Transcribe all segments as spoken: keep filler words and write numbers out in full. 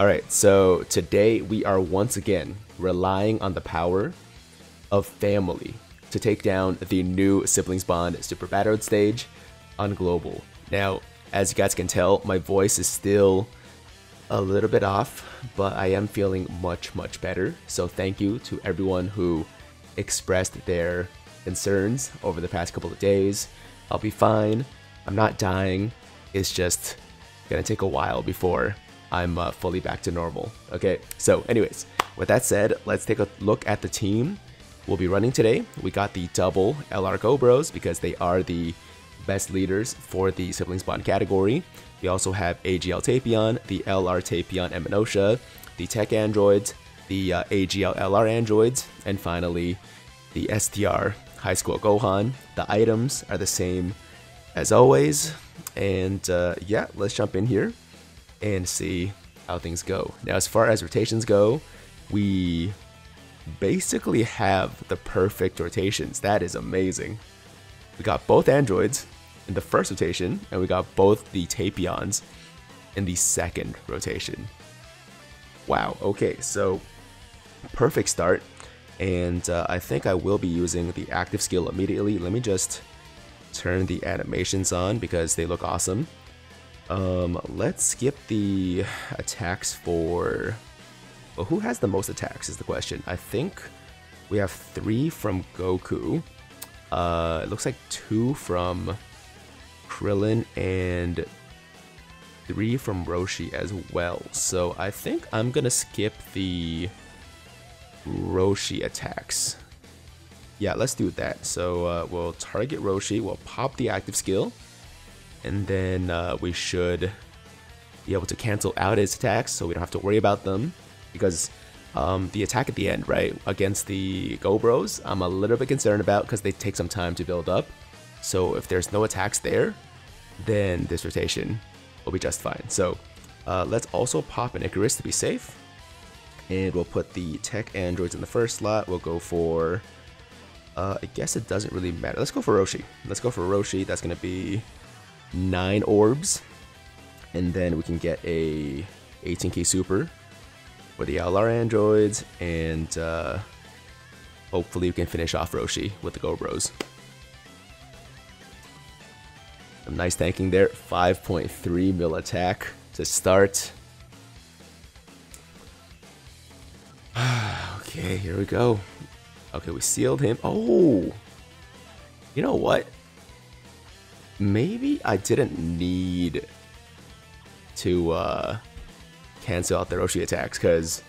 Alright, so today we are once again relying on the power of family to take down the new Sibling's Bond Super Battle Road stage on Global. Now, as you guys can tell, my voice is still a little bit off, but I am feeling much, much better. So thank you to everyone who expressed their concerns over the past couple of days. I'll be fine. I'm not dying. It's just gonna take a while before I'm uh, fully back to normal. Okay, so anyways, with that said, let's take a look at the team we'll be running today. We got the double L R GoBros because they are the best leaders for the Siblings Bond category. We also have A G L Tapion, the L R Tapion Minotia, the Tech Androids, the uh, A G L L R Androids, and finally the S T R High School Gohan. The items are the same as always, and uh, yeah, let's jump in here and see how things go. Now, as far as rotations go, we basically have the perfect rotations. That is amazing. We got both androids in the first rotation, and we got both the Tapions in the second rotation. Wow, okay, so perfect start, and uh, I think I will be using the active skill immediately. Let me just turn the animations on because they look awesome. Um, let's skip the attacks for... Well, who has the most attacks is the question. I think we have three from Goku. Uh, it looks like two from Krillin and three from Roshi as well. So I think I'm gonna skip the Roshi attacks. Yeah, let's do that. So uh, we'll target Roshi, we'll pop the active skill, and then uh, we should be able to cancel out his attacks so we don't have to worry about them, because um, the attack at the end, right, against the GoBros, I'm a little bit concerned about because they take some time to build up. So if there's no attacks there, then this rotation will be just fine. So uh, let's also pop an Icarus to be safe, and we'll put the Tech Androids in the first slot. We'll go for... Uh, I guess it doesn't really matter. Let's go for Roshi. Let's go for Roshi. That's going to be nine orbs, and then we can get a eighteen K super for the L R Androids, and uh, hopefully we can finish off Roshi with the GoBros. Some nice tanking there. five point three mil attack to start. Okay, here we go. Okay, we sealed him. Oh! You know what? Maybe I didn't need to uh, cancel out the Roshi attacks, because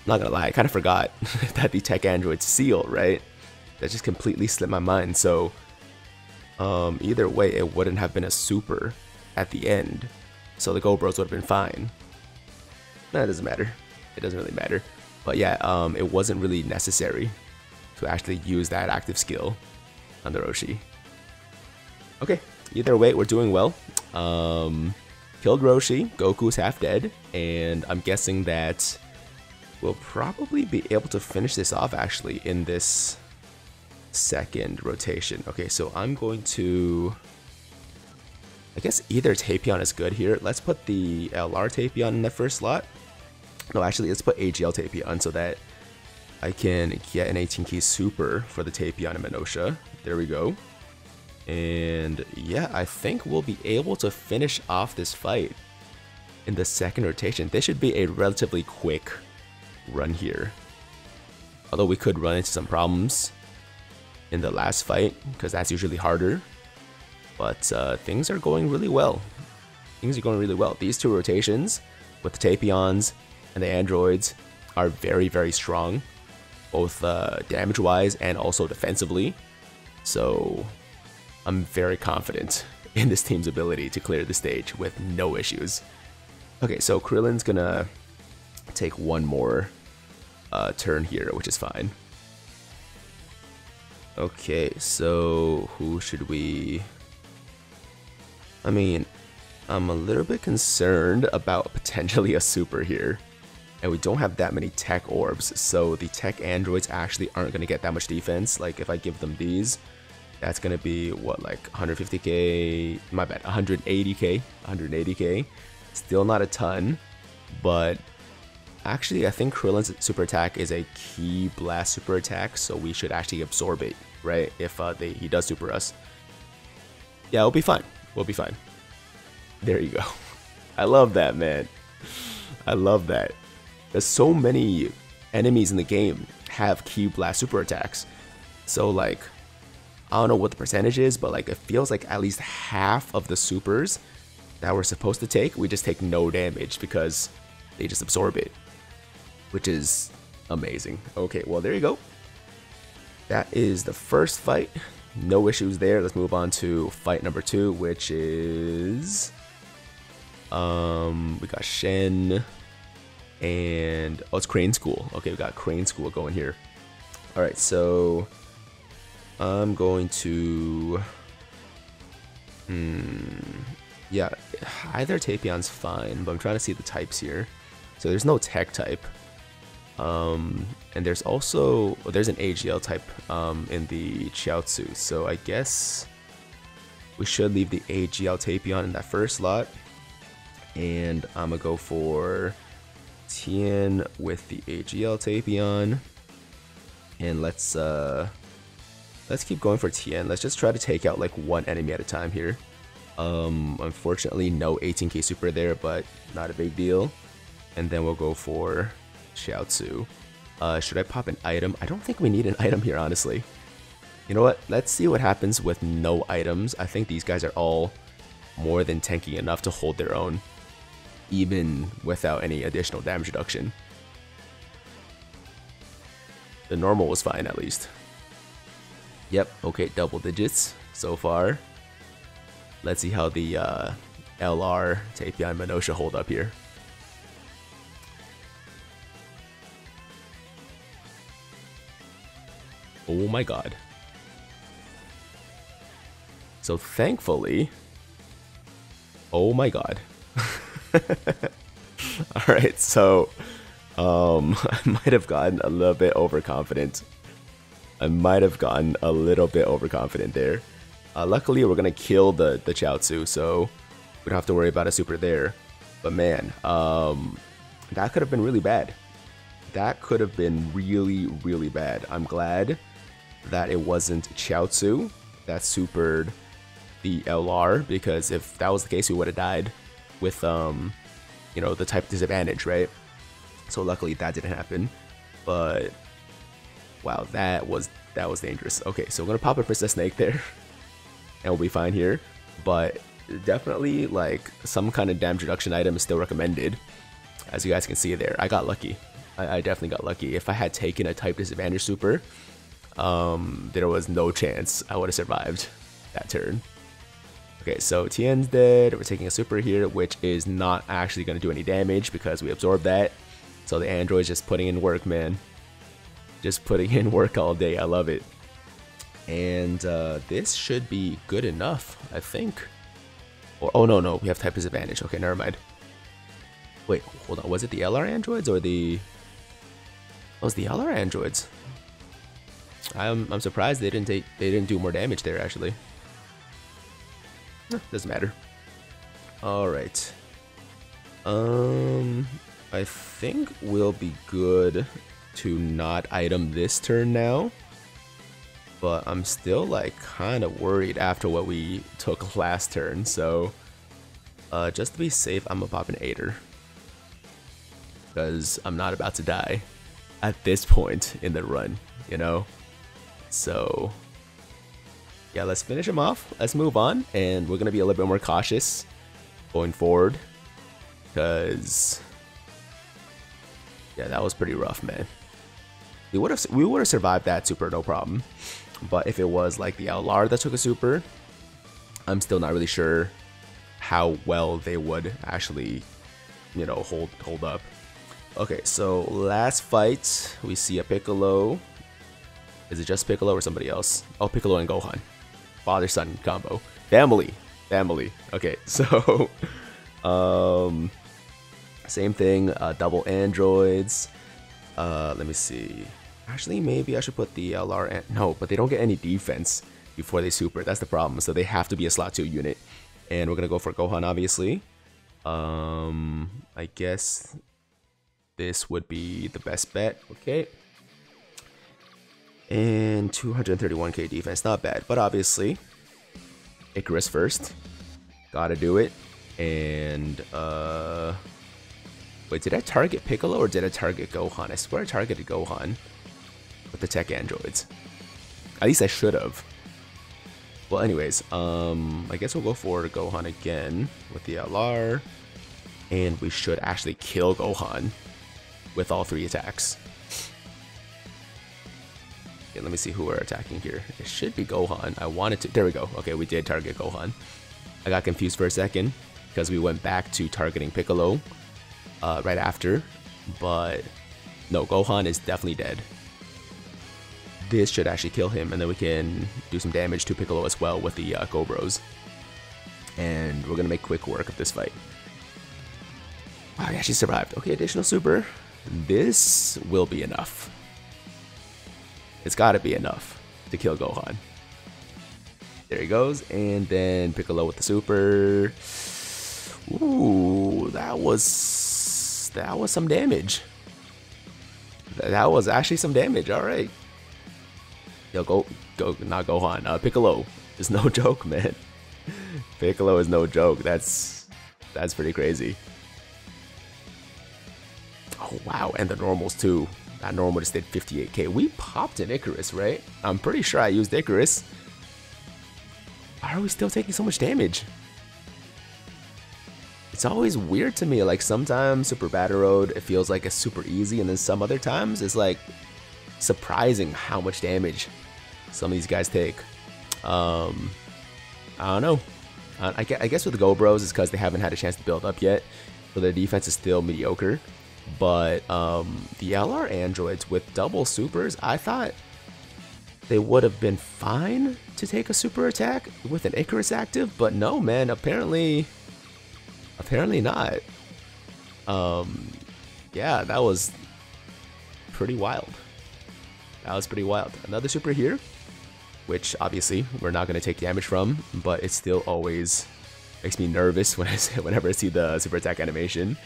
I'm not gonna lie, I kind of forgot that the Tech Androids seal, right? That just completely slipped my mind. So um, either way, it wouldn't have been a super at the end, so the GoBros would have been fine. Nah, it doesn't matter. It doesn't really matter. But yeah, um, it wasn't really necessary to actually use that active skill on the Roshi. Okay, either way, we're doing well. Um, killed Roshi, Goku's half dead, and I'm guessing that we'll probably be able to finish this off actually in this second rotation. Okay, so I'm going to... I guess either Tapion is good here. Let's put the L R Tapion in the first slot. No, actually, let's put A G L Tapion so that I can get an eighteen K super for the Tapion and Minotia. There we go. And yeah, I think we'll be able to finish off this fight in the second rotation. This should be a relatively quick run here. Although we could run into some problems in the last fight, because that's usually harder. But uh, things are going really well. Things are going really well. These two rotations with the Tapions and the Androids are very, very strong, both uh, damage-wise and also defensively. So... I'm very confident in this team's ability to clear the stage with no issues. Okay, so Krillin's gonna take one more uh, turn here, which is fine. Okay, so who should we... I mean, I'm a little bit concerned about potentially a super here, and we don't have that many tech orbs, so the Tech Androids actually aren't gonna get that much defense. Like, if I give them these, that's gonna be what, like one hundred fifty K, my bad, one hundred eighty K, one hundred eighty K, still not a ton, but actually I think Krillin's super attack is a key blast super attack, so we should actually absorb it, right? If uh, they, he does super us. Yeah, it'll be fine. We'll be fine. There you go. I love that, man. I love that. There's so many enemies in the game have key blast super attacks. So like, I don't know what the percentage is, but like it feels like at least half of the supers that we're supposed to take, we just take no damage because they just absorb it, which is amazing. Okay, well there you go. That is the first fight. No issues there. Let's move on to fight number two, which is um we got Shen and oh, it's Crane School. Okay, we got Crane School going here. All right, so I'm going to hmm yeah, either Tapion's fine, but I'm trying to see the types here. So there's no tech type, um, and there's also well, there's an A G L type um, in the Chiaotzu. So I guess we should leave the A G L Tapion in that first slot, and I'm gonna go for Tien with the A G L Tapion, and let's uh, let's keep going for Tien. Let's just try to take out like one enemy at a time here. Um, unfortunately, no eighteen K super there, but not a big deal. And then we'll go for Chiaotzu. Uh, should I pop an item? I don't think we need an item here, honestly. You know what? Let's see what happens with no items. I think these guys are all more than tanky enough to hold their own, even without any additional damage reduction. The normal was fine, at least. Yep, okay, double digits so far. Let's see how the uh, L R Tapion Minotia hold up here. Oh my god. So thankfully, oh my god. Alright, so um, I might have gotten a little bit overconfident. I might have gotten a little bit overconfident there. Uh, luckily, we're going to kill the, the Chiaotzu, so we don't have to worry about a super there. But man, um, that could have been really bad. That could have been really, really bad. I'm glad that it wasn't Chiaotzu that supered the L R, because if that was the case, we would have died with, um, you know, the type disadvantage, right? So luckily that didn't happen, but wow, that was, that was dangerous. Okay, so we're going to pop a Princess Snake there, and we'll be fine here, but definitely like some kind of damage reduction item is still recommended. As you guys can see there, I got lucky. I, I definitely got lucky. If I had taken a type disadvantage super, um, there was no chance I would have survived that turn. Okay, so Tien's dead. We're taking a super here, which is not actually going to do any damage because we absorbed that. So the android's just putting in work, man. Just putting in work all day. I love it. And uh, this should be good enough, I think. Or, oh no, no, we have type disadvantage. Okay, never mind. Wait, hold on. Was it the L R androids or the? Oh, it was the L R androids. I'm I'm surprised they didn't take they didn't do more damage there actually. Eh, doesn't matter. All right. Um, I think we'll be good to not item this turn now. But I'm still like kind of worried after what we took last turn, so uh, just to be safe, I'm gonna pop an Aider because I'm not about to die at this point in the run, you know. So yeah, let's finish him off. Let's move on, and we're gonna be a little bit more cautious going forward because yeah, that was pretty rough, man. We would have we would have survived that super no problem. But if it was like the L R that took a super, I'm still not really sure how well they would actually, you know, hold hold up. Okay, so last fight, we see a Piccolo. Is it just Piccolo or somebody else? Oh, Piccolo and Gohan. Father-son combo. Family. Family. Okay, so um, same thing, uh, double androids. Uh, let me see. Actually, maybe I should put the L R and no, but they don't get any defense before they super. That's the problem. So they have to be a slot two unit. And we're going to go for Gohan, obviously. Um, I guess this would be the best bet. Okay. And two hundred thirty-one K defense, not bad. But obviously, Icarus first. Gotta do it. And, uh... wait, did I target Piccolo or did I target Gohan? I swear I targeted Gohan with the Tech Androids. At least I should have. Well, anyways, um, I guess we'll go for Gohan again with the L R. And we should actually kill Gohan with all three attacks. Okay, let me see who we're attacking here. It should be Gohan. I wanted to... There we go. Okay, we did target Gohan. I got confused for a second because we went back to targeting Piccolo uh, right after. But no, Gohan is definitely dead. This should actually kill him, and then we can do some damage to Piccolo as well with the uh, GoBros. And we're going to make quick work of this fight. Wow, yeah, she survived. Okay, additional super. This will be enough. It's got to be enough to kill Gohan. There he goes, and then Piccolo with the super. Ooh, that was... that was some damage. That was actually some damage, alright. Yo, go, go, not Gohan. Uh, Piccolo is no joke, man. Piccolo is no joke. That's, that's pretty crazy. Oh, wow. And the normals, too. That normal just did fifty-eight K. We popped an Icarus, right? I'm pretty sure I used Icarus. Why are we still taking so much damage? It's always weird to me. Like, sometimes Super Battle Road, it feels like it's super easy. And then some other times, it's like... surprising how much damage some of these guys take. Um, I don't know. I, I guess with the GoBros, it's because they haven't had a chance to build up yet, so their defense is still mediocre. But um, the L R Androids with double supers, I thought they would have been fine to take a super attack with an Icarus active, but no, man. Apparently, apparently not. Um, yeah, that was pretty wild. That was pretty wild. Another super here, which obviously we're not going to take damage from, but it still always makes me nervous when I see, whenever I see the super attack animation.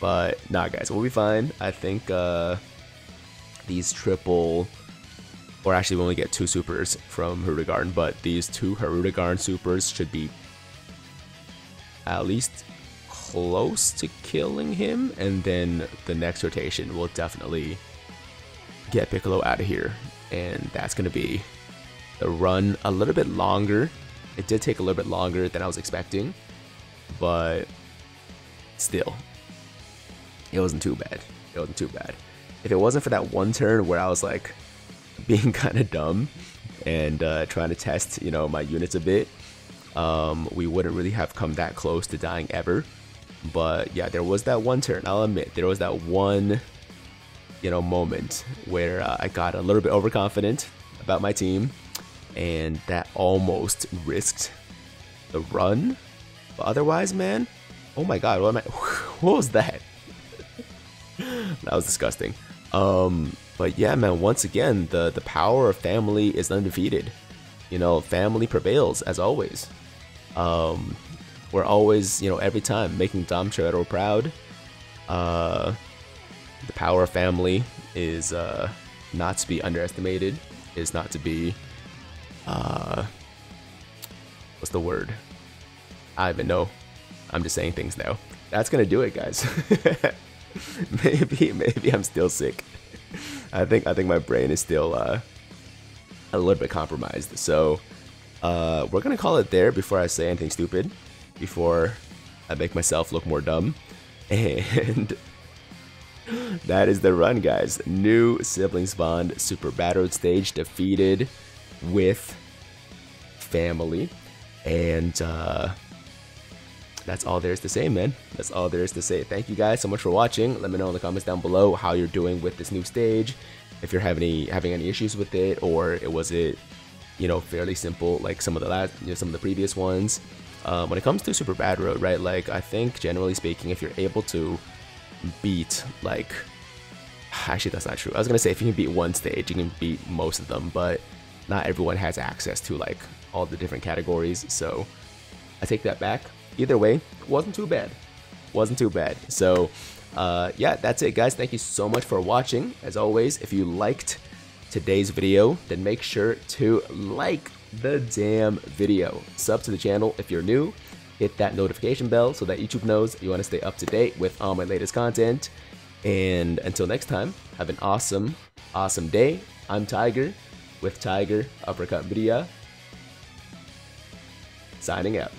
But nah, guys, we'll be fine. I think uh, these triple, or actually we only get two supers from Harudagarn, but these two Harudagarn supers should be at least close to killing him, and then the next rotation will definitely get Piccolo out of here, and that's gonna be the run. A little bit longer. It did take a little bit longer than I was expecting, but still, it wasn't too bad. It wasn't too bad. If it wasn't for that one turn where I was like being kind of dumb and uh, trying to test, you know, my units a bit, um, we wouldn't really have come that close to dying ever. But yeah, there was that one turn. I'll admit there was that one. You know, moment where uh, I got a little bit overconfident about my team, and that almost risked the run. But otherwise, man, oh my god, what am I? What was that? That was disgusting. Um, but yeah, man, once again, the the power of family is undefeated. You know, family prevails as always. Um, we're always, you know, every time making Dom Chiaotzu proud. Uh. The power of family is uh, not to be underestimated, is not to be, uh, what's the word? I don't even know. I'm just saying things now. That's going to do it, guys. maybe, maybe I'm still sick. I think, I think my brain is still uh, a little bit compromised. So uh, we're going to call it there before I say anything stupid, before I make myself look more dumb. And... that is the run, guys. New Sibling's Bond Super Battle Road stage defeated with family. And uh, that's all there is to say, man. That's all there is to say. Thank you guys so much for watching. Let me know in the comments down below how you're doing with this new stage. If you're having any, having any issues with it, or it was it, you know, fairly simple like some of the last, you know, some of the previous ones. Um, when it comes to Super Battle Road, right? Like, I think generally speaking, if you're able to beat, like, actually that's not true. I was gonna say if you can beat one stage, you can beat most of them, but not everyone has access to like all the different categories, so I take that back. Either way, it wasn't too bad. wasn't too bad. So uh, yeah, that's it guys. Thank you so much for watching. As always, if you liked today's video, then make sure to like the damn video. Sub to the channel if you're new. Hit that notification bell so that YouTube knows you want to stay up to date with all my latest content. And until next time, have an awesome, awesome day. I'm Tiger with Tiger Uppercut Media, signing out.